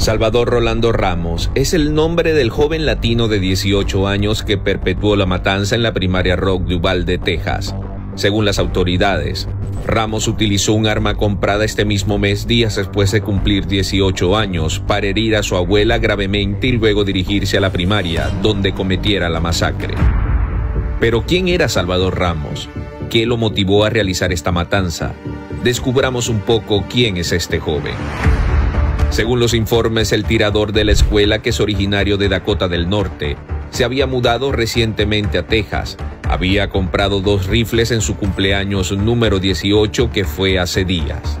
Salvador Rolando Ramos es el nombre del joven latino de 18 años que perpetuó la matanza en la primaria Rock Duval de Texas. Según las autoridades, Ramos utilizó un arma comprada este mismo mes días después de cumplir 18 años para herir a su abuela gravemente y luego dirigirse a la primaria donde cometiera la masacre. Pero ¿quién era Salvador Ramos? ¿Qué lo motivó a realizar esta matanza? Descubramos un poco quién es este joven. Según los informes, el tirador de la escuela, que es originario de Dakota del Norte, se había mudado recientemente a Texas. Había comprado 2 rifles en su cumpleaños número 18, que fue hace días.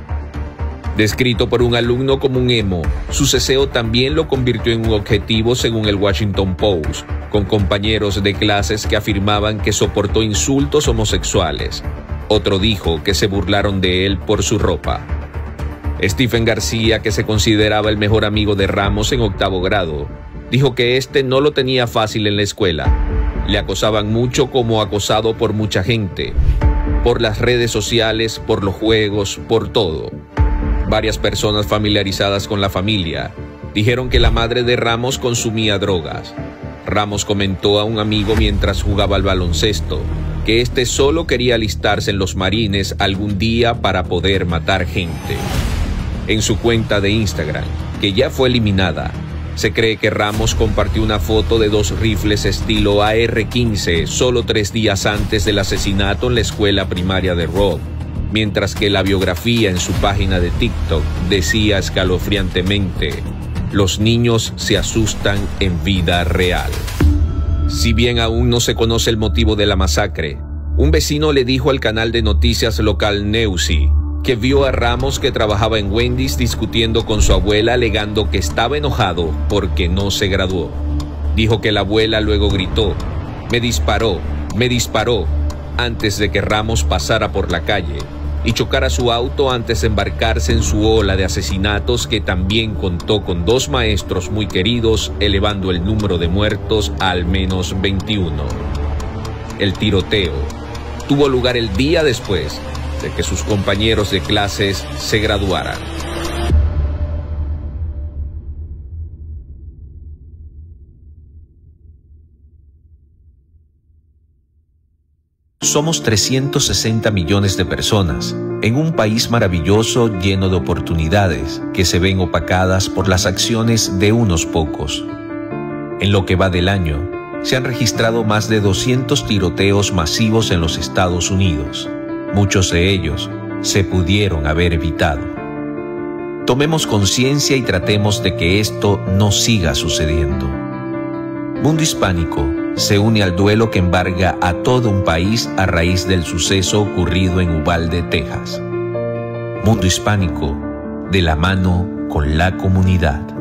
Descrito por un alumno como un emo, su ceseo también lo convirtió en un objetivo, según el Washington Post, con compañeros de clases que afirmaban que soportó insultos homosexuales. Otro dijo que se burlaron de él por su ropa. Stephen García, que se consideraba el mejor amigo de Ramos en 8º grado, dijo que este no lo tenía fácil en la escuela. Le acosaban mucho, como acosado por mucha gente, por las redes sociales, por los juegos, por todo. Varias personas familiarizadas con la familia dijeron que la madre de Ramos consumía drogas. Ramos comentó a un amigo mientras jugaba al baloncesto que este solo quería alistarse en los marines algún día para poder matar gente. En su cuenta de Instagram, que ya fue eliminada, se cree que Ramos compartió una foto de 2 rifles estilo AR-15 solo 3 días antes del asesinato en la escuela primaria de Robb, mientras que la biografía en su página de TikTok decía escalofriantemente: "Los niños se asustan en vida real". Si bien aún no se conoce el motivo de la masacre, un vecino le dijo al canal de noticias local Newsy que vio a Ramos, que trabajaba en Wendy's, discutiendo con su abuela, alegando que estaba enojado porque no se graduó. Dijo que la abuela luego gritó: me disparó", antes de que Ramos pasara por la calle y chocara su auto antes de embarcarse en su ola de asesinatos, que también contó con 2 maestros muy queridos, elevando el número de muertos a al menos 21. El tiroteo tuvo lugar el día después de que sus compañeros de clases se graduaran. Somos 360 millones de personas en un país maravilloso lleno de oportunidades que se ven opacadas por las acciones de unos pocos. En lo que va del año, se han registrado más de 200 tiroteos masivos en los Estados Unidos. Muchos de ellos se pudieron haber evitado. Tomemos conciencia y tratemos de que esto no siga sucediendo. Mundo Hispánico se une al duelo que embarga a todo un país a raíz del suceso ocurrido en Uvalde, Texas. Mundo Hispánico, de la mano con la comunidad.